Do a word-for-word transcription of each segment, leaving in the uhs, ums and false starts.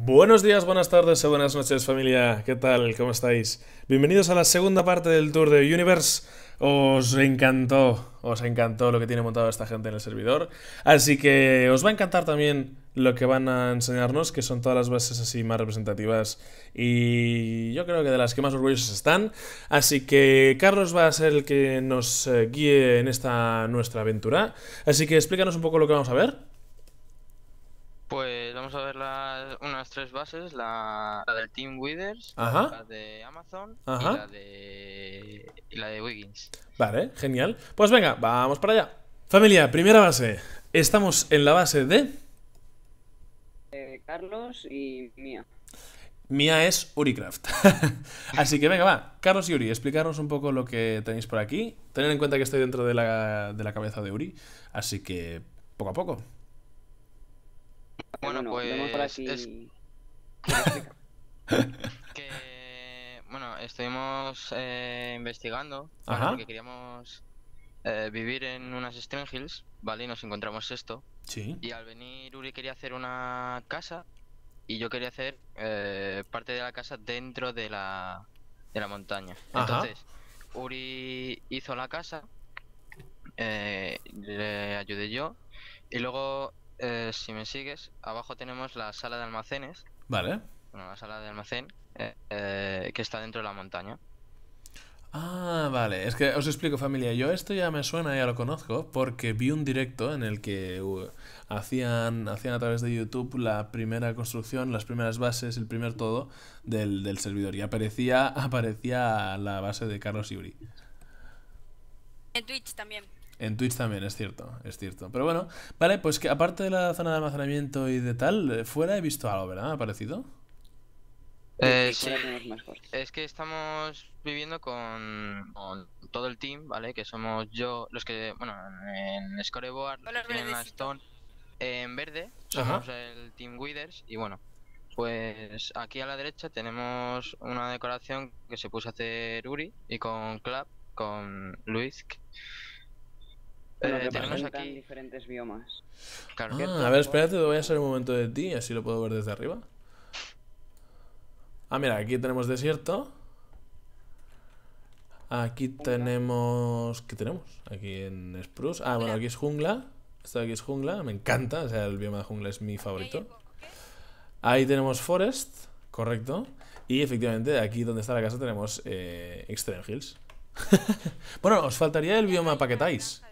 Buenos días, buenas tardes o buenas noches, familia. ¿Qué tal? ¿Cómo estáis? Bienvenidos a la segunda parte del Tour de Universe. Os encantó, os encantó lo que tiene montado esta gente en el servidor. Así que os va a encantar también lo que van a enseñarnos, que son todas las bases así más representativas y yo creo que de las que más orgullosos están. Así que Carlos va a ser el que nos guíe en esta nuestra aventura. Así que explícanos un poco lo que vamos a ver. Pues vamos a ver las, unas tres bases, la, la del Team Withers, ajá, la de Amazon, ajá, y la de, y la de Wiggins. Vale, genial. Pues venga, vamos para allá. Familia, primera base. Estamos en la base de... Eh, Carlos y Mía. Mía es UriCraft. Así que venga, va. Carlos y Uri, explicaros un poco lo que tenéis por aquí. Tened en cuenta que estoy dentro de la, de la cabeza de Uri, así que poco a poco. Bueno, bueno, pues por aquí... es... que, bueno, estuvimos eh, investigando, bueno, porque queríamos eh, vivir en unas String Hills, ¿vale? Y nos encontramos esto. Sí. Y al venir Uri quería hacer una casa y yo quería hacer eh, parte de la casa dentro de la, de la montaña. Ajá. Entonces, Uri hizo la casa, eh, le ayudé yo y luego... Eh, si me sigues, abajo tenemos la sala de almacenes. Vale. Bueno, la sala de almacén eh, eh, que está dentro de la montaña. Ah, vale. Es que os explico, familia. Yo esto ya me suena, ya lo conozco, porque vi un directo en el que uh, hacían, hacían a través de YouTube la primera construcción, las primeras bases, el primer todo del, del servidor. Y aparecía, aparecía la base de Carlos y Uri. En Twitch también. En Twitch también, es cierto, es cierto. Pero bueno, vale, pues que aparte de la zona de almacenamiento y de tal, fuera he visto algo, ¿verdad? ¿Ha parecido? Eh, sí, es que estamos viviendo con, con todo el team, ¿vale? Que somos yo, los que, bueno, en Scoreboard, en la Stone, en verde, somos, ajá, el Team Withers. Y bueno, pues aquí a la derecha tenemos una decoración que se puso a hacer Uri y con Club, con Luis... Bueno, eh, tenemos aquí diferentes biomas. Claro, ah, a ver, espérate, te voy a hacer un momento de ti, así lo puedo ver desde arriba. Ah, mira, aquí tenemos desierto. Aquí tenemos... ¿Qué tenemos? Aquí en Spruce. Ah, bueno, aquí es jungla. Esto de aquí es jungla, me encanta. O sea, el bioma de jungla es mi favorito. Ahí tenemos forest, correcto. Y efectivamente, aquí donde está la casa tenemos eh, Extreme Hills. Bueno, os faltaría el bioma paquetáis.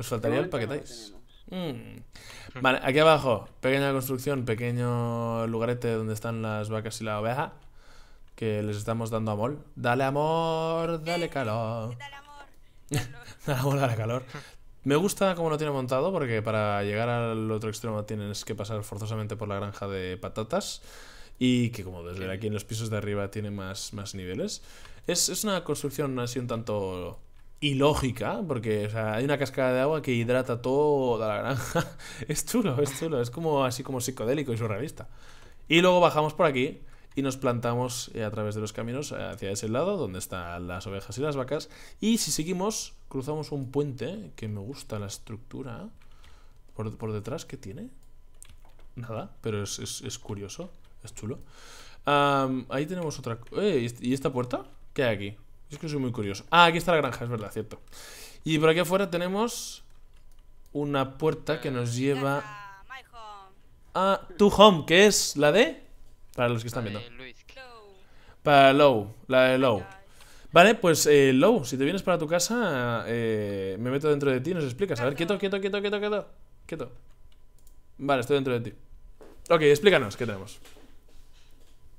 Os faltaría el paquetáis. Mm. Vale, aquí abajo, pequeña construcción, pequeño lugarete donde están las vacas y la oveja. Que les estamos dando amor. Dale amor, dale calor. Dale amor, dale amor, dale calor. Me gusta cómo lo tiene montado, porque para llegar al otro extremo tienes que pasar forzosamente por la granja de patatas. Y que como desde aquí en los pisos de arriba tiene más, más niveles. Es, es una construcción así un tanto... y lógica, porque o sea, hay una cascada de agua que hidrata toda la granja. Es chulo, es chulo. Es como así como psicodélico y surrealista. Y luego bajamos por aquí y nos plantamos a través de los caminos hacia ese lado, donde están las ovejas y las vacas. Y si seguimos, cruzamos un puente, que me gusta la estructura. Por, por detrás, ¿qué tiene? Nada, pero es, es, es curioso. Es chulo. Um, ahí tenemos otra... Eh, ¿y esta puerta? ¿Qué hay aquí? Es que soy muy curioso. Ah, aquí está la granja, es verdad, cierto. Y por aquí afuera tenemos una puerta que nos lleva a Tu Home, que es la de... Para los que están viendo. Para Low, la de Low. Vale, pues eh, Low, si te vienes para tu casa, eh, me meto dentro de ti y nos explicas. A ver, quieto, quieto, quieto, quieto, quieto. Quieto. Vale, estoy dentro de ti. Ok, explícanos, ¿qué tenemos?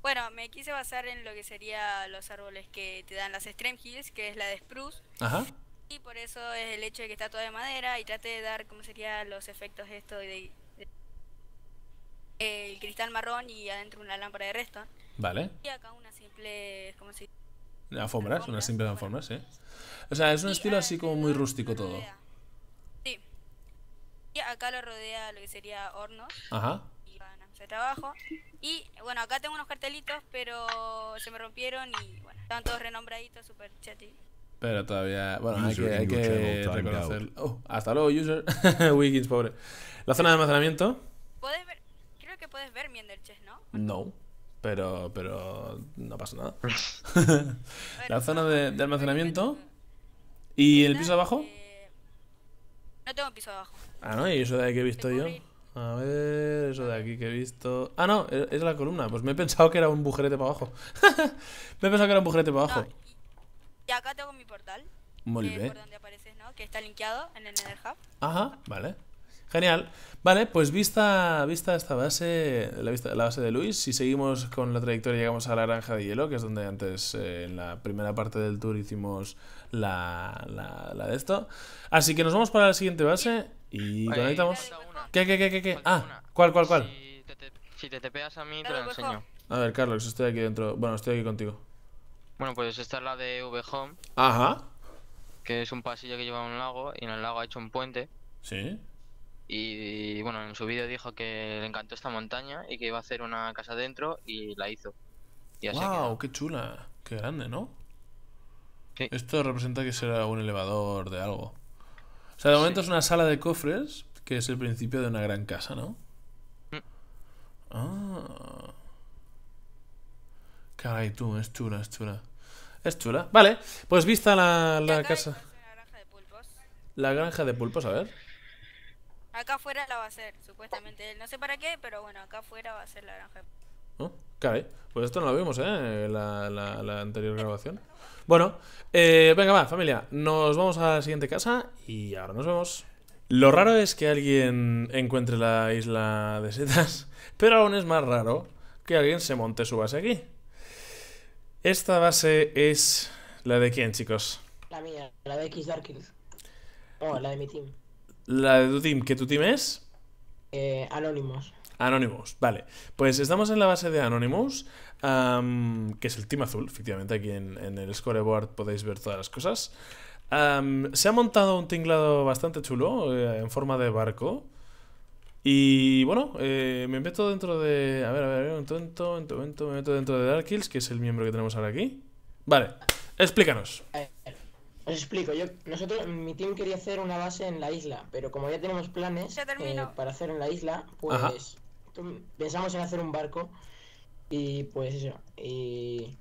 Bueno, me quise basar en lo que serían los árboles que te dan las Extreme Hills, que es la de Spruce. Ajá. Y por eso es el hecho de que está toda de madera y trate de dar, ¿cómo serían los efectos esto de, de el cristal marrón y adentro una lámpara de redstone? Vale. Y acá una simple, ¿cómo se dice? Alfombras, unas simples alfombras, sí. O sea, es un y estilo así como muy rústico todo. Rodea. Sí. Y acá lo rodea lo que sería hornos. Ajá. De trabajo. Y bueno, acá tengo unos cartelitos, pero se me rompieron y bueno, estaban todos renombraditos, super chatty. Pero todavía, bueno, hay que, hay que reconocer. Oh, hasta luego, user. Wiggins, pobre. La zona de almacenamiento. Podés ver, creo que puedes ver mi Ender Chest, ¿no? No, pero, pero no pasa nada. Bueno, la zona de, de almacenamiento. ¿Y el piso abajo? Eh, no tengo piso abajo. Ah, no, y eso de ahí que he visto yo. A ver, eso de aquí que he visto... Ah, no, es la columna. Pues me he pensado que era un bujerete para abajo. Me he pensado que era un bujerete para abajo. No, y, y acá tengo mi portal. Muy bien. Por donde apareces, ¿no? Que está linkeado en el Nether Hub. Ajá, vale. Genial. Vale, pues vista, vista esta base, la, vista, la base de Luis, si seguimos con la trayectoria llegamos a la granja de hielo, que es donde antes, eh, en la primera parte del tour hicimos la, la, la de esto. Así que nos vamos para la siguiente base y vale, conectamos... ¿Qué, qué, qué, qué, qué? Ah, ¿cuál, cuál, cuál? Si te, si te tepeas a mí te lo enseño. A ver, Carlos, estoy aquí dentro. Bueno, estoy aquí contigo. Bueno, pues esta es la de V Home. Ajá. Que es un pasillo que lleva a un lago y en el lago ha hecho un puente. Sí. Y bueno, en su vídeo dijo que le encantó esta montaña y que iba a hacer una casa dentro y la hizo. Y así wow, qué chula, qué grande, ¿no? Sí. Esto representa que será un elevador de algo. O sea, de momento sí. Es una sala de cofres, que es el principio de una gran casa, ¿no? Mm. Ah. Caray, tú, es chula, es chula. Es chula. Vale, pues vista la, la casa. La granja de pulpos. La granja de pulpos, a ver. Acá afuera la va a hacer, supuestamente. No sé para qué, pero bueno, acá afuera va a ser la granja. Oh, caray, pues esto no lo vimos, ¿eh? La, la, la anterior grabación. Bueno, eh, venga va, familia. Nos vamos a la siguiente casa y ahora nos vemos. Lo raro es que alguien encuentre la isla de setas, pero aún es más raro que alguien se monte su base aquí. Esta base es... ¿La de quién, chicos? La mía, la de X Darkings. Oh, la de mi team. La de tu team, ¿qué tu team es? Eh, Anonymous. Anonymous, vale. Pues estamos en la base de Anonymous, um, que es el team azul, efectivamente. Aquí en, en el scoreboard podéis ver todas las cosas. Um, se ha montado un tinglado bastante chulo, eh, en forma de barco. Y bueno, eh, me meto dentro de... A ver, a ver, a ver, un momento, un momento. Me meto dentro de DarkHills, que es el miembro que tenemos ahora aquí. Vale, explícanos. Os explico, yo, nosotros, mi team quería hacer una base en la isla, pero como ya tenemos planes ya eh, para hacer en la isla, pues ajá, pensamos en hacer un barco y pues eso, y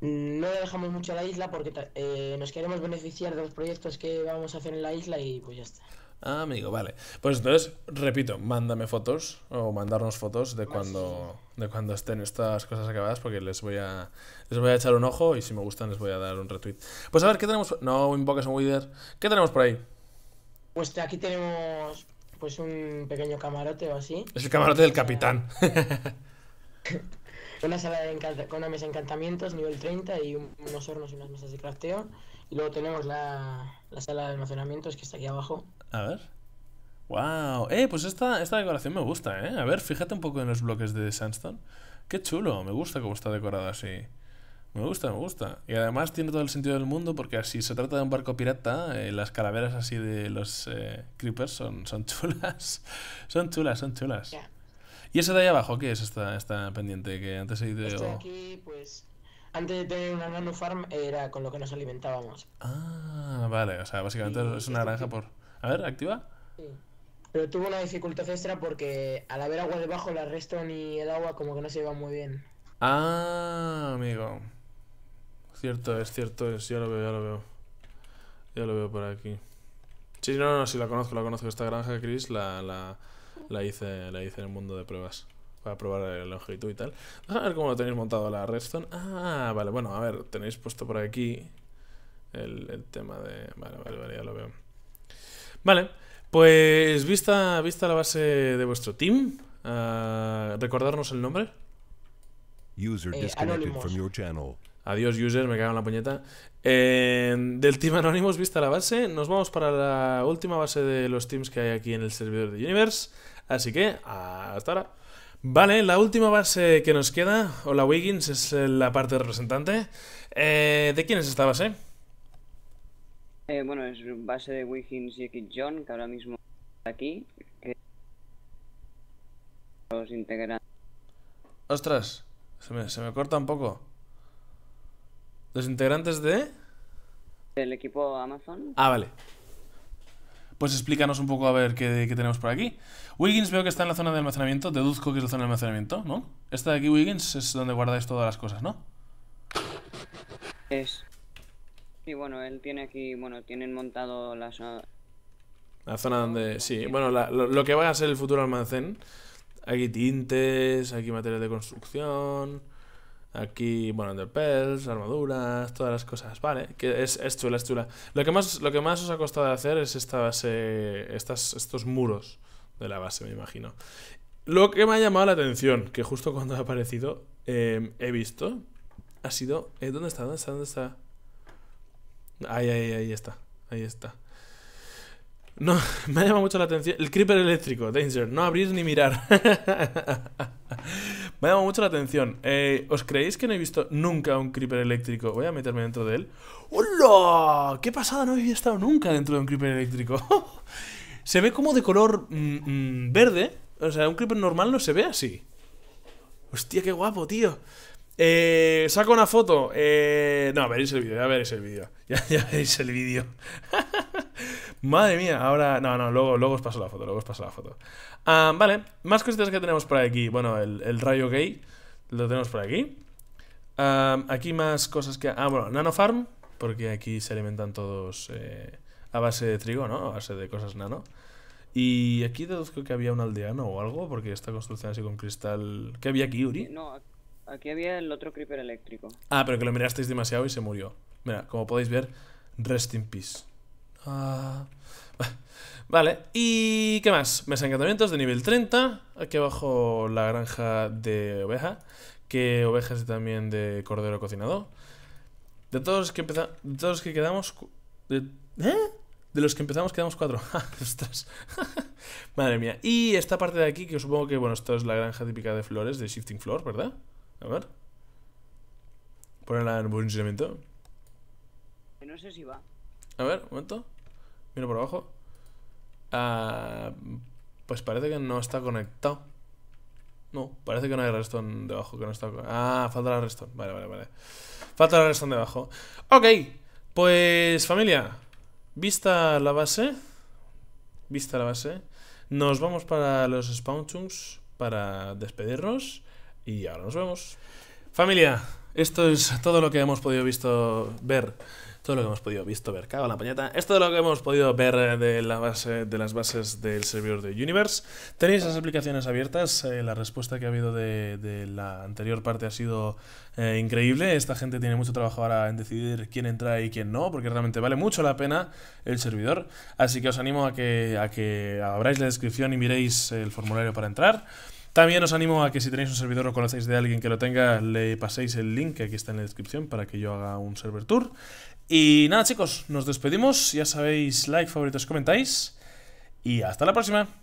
no dejamos mucho a la isla porque eh, nos queremos beneficiar de los proyectos que vamos a hacer en la isla y pues ya está. Ah, amigo, vale. Pues entonces, repito, mándame fotos o mandarnos fotos de cuando de cuando estén estas cosas acabadas porque les voy a les voy a echar un ojo y si me gustan les voy a dar un retweet. Pues a ver, ¿qué tenemos? No invoques a un Wither. ¿Qué tenemos por ahí? Pues aquí tenemos pues un pequeño camarote o así. Es el camarote del capitán. Una sala de encanta con una mesa de encantamientos, nivel treinta y un unos hornos y unas mesas de crafteo. Y luego tenemos la, la sala de almacenamientos que está aquí abajo. A ver. ¡Wow! Eh, pues esta, esta decoración me gusta, ¿eh? A ver, fíjate un poco en los bloques de sandstone. ¡Qué chulo! Me gusta cómo está decorado así. Me gusta, me gusta. Y además tiene todo el sentido del mundo porque así se trata de un barco pirata, eh, las calaveras así de los eh, creepers son, son chulas. Son chulas, son chulas. Yeah. ¿Y esa de ahí abajo? ¿Qué es esta, esta pendiente que antes he ido? Esto de aquí, pues... Antes de tener una nano farm era con lo que nos alimentábamos. Ah, vale. O sea, básicamente sí, es una granja por... A ver, activa. Sí. Pero tuvo una dificultad extra porque al haber agua debajo la redstone y el agua como que no se iban muy bien. Ah, amigo. Cierto es, cierto es. Ya lo veo, ya lo veo. Ya lo veo por aquí. Sí, no, no, sí, la conozco, la conozco. Esta granja, Chris, la, la, la, hice, la hice en el mundo de pruebas. Para probar la longitud y tal. Vamos a ver cómo lo tenéis montado la redstone. Ah, vale, bueno, a ver, tenéis puesto por aquí el, el tema de... Vale, vale, vale, ya lo veo. Vale, pues vista, vista la base de vuestro team, uh, recordarnos el nombre. User disconnected from your channel. Adiós, user, me cago en la puñeta. Eh, del team Anonymous, vista la base, nos vamos para la última base de los teams que hay aquí en el servidor de Universe. Así que, hasta ahora. Vale, la última base que nos queda, o la Wiggins, es la parte representante. Eh, ¿De quién es esta base? Eh, bueno, es base de Wiggins y X John, que ahora mismo está aquí. Que los integrantes. Ostras, se me, se me corta un poco. ¿Los integrantes de? Del equipo Amazon. Ah, vale. pues explícanos un poco a ver qué, qué tenemos por aquí. Wiggins veo que está en la zona de almacenamiento, deduzco que es la zona de almacenamiento, ¿no? Esta de aquí, Wiggins, es donde guardáis todas las cosas, ¿no? Es... Sí, bueno, él tiene aquí, bueno, tienen montado la zona... La zona donde... Sí, bueno, la, lo, lo que va a ser el futuro almacén. Aquí tintes, aquí materiales de construcción... Aquí, bueno, enderpearls, armaduras, todas las cosas, vale, que es, es chula, es chula. Lo que más, lo que más os ha costado de hacer es esta base, estas, estos muros de la base, me imagino. Lo que me ha llamado la atención, que justo cuando ha aparecido, eh, he visto, ha sido... Eh, ¿Dónde está? ¿Dónde está? ¿Dónde está? Ahí, ahí, ahí está, ahí está. No, me ha llamado mucho la atención. El creeper eléctrico, danger, no abrir ni mirar. Me ha llamado mucho la atención. eh, ¿Os creéis que no he visto nunca un creeper eléctrico? Voy a meterme dentro de él. ¡Hola! ¡Qué pasada! No había estado nunca dentro de un creeper eléctrico. Se ve como de color mm, mm, verde. O sea, un creeper normal no se ve así. ¡Hostia, qué guapo, tío! Eh, saco una foto. eh, No, veréis el vídeo, ya veréis el vídeo. Ya, ya veréis el vídeo. Madre mía, ahora... No, no, luego, luego os paso la foto, luego os paso la foto. um, Vale, más cositas que tenemos por aquí. Bueno, el, el rayo gay lo tenemos por aquí. um, Aquí más cosas que... Ah, bueno, nano farm, porque aquí se alimentan todos eh, a base de trigo, ¿no? A base de cosas nano. Y aquí deduzco que había un aldeano o algo, porque esta construcción así con cristal... ¿Qué había aquí, Uri? No, aquí... Aquí había el otro creeper eléctrico. Ah, pero que lo mirasteis demasiado y se murió. Mira, como podéis ver, rest in peace. Ah, vale, ¿y qué más? Mesa de encantamientos de nivel treinta. Aquí abajo la granja de oveja. Que ovejas y también de cordero cocinado. De todos los que empezamos... De todos los que quedamos... De, ¿eh? De los que empezamos quedamos cuatro. Ostras. Madre mía. Y esta parte de aquí, que supongo que, bueno, esto es la granja típica de flores, de Shifting Floor, ¿verdad? A ver. Ponerla en buen elemento. No sé si va. A ver, un momento. Miro por abajo. Ah, pues parece que no está conectado. No, parece que no hay redstone debajo, que no está. Ah, falta la redstone. Vale, vale, vale. Falta la redstone debajo. Ok, pues familia. Vista la base. Vista la base. Nos vamos para los spawn chunks para despedirnos. Y ahora nos vemos. Familia, esto es todo lo que hemos podido visto ver. Todo lo que hemos podido visto ver, cago en la pañata. Esto es lo que hemos podido ver de la base, de las bases del servidor de Universe. Tenéis las aplicaciones abiertas. eh, La respuesta que ha habido de, de la anterior parte ha sido eh, increíble. Esta gente tiene mucho trabajo ahora en decidir quién entra y quién no, porque realmente vale mucho la pena el servidor. Así que os animo a que, a que abráis la descripción y miréis el formulario para entrar. También os animo a que si tenéis un servidor o conocéis de alguien que lo tenga, le paséis el link que aquí está en la descripción para que yo haga un server tour. Y nada, chicos, nos despedimos. Ya sabéis, like, favoritos, comentáis. Y hasta la próxima.